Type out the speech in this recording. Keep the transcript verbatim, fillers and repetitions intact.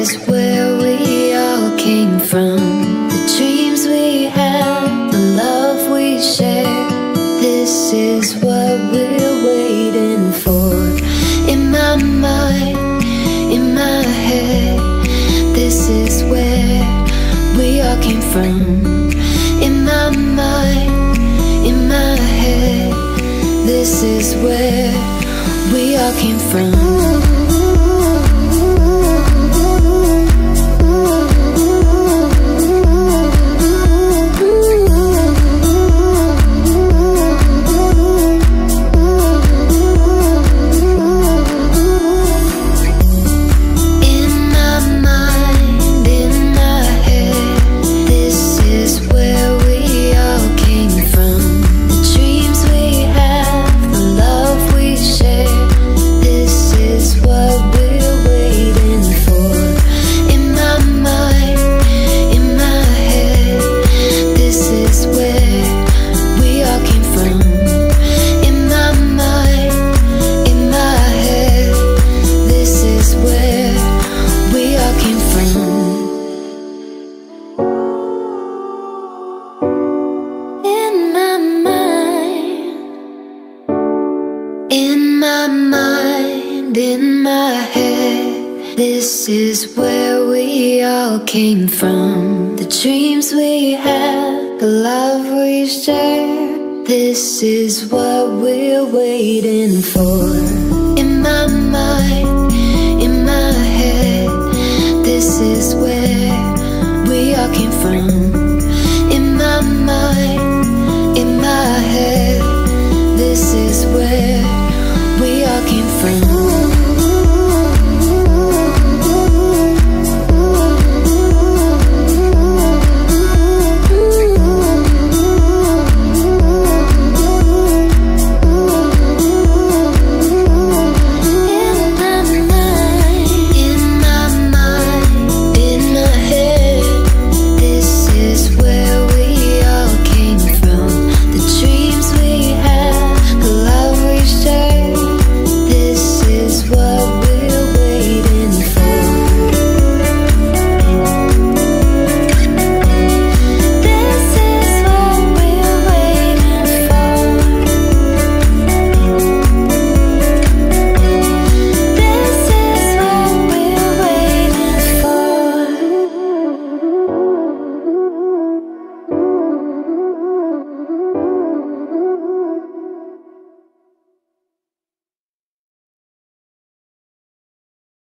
is where we all came from. The dreams we had, the love we shared, this is what we're waiting for. In my mind, in my head, this is where we all came from. In my mind, in my head, this is where we all came from. In my head, this is where we all came from. The dreams we had, the love we shared, this is what we're waiting for. In my mind, in my head, this is where we all came from.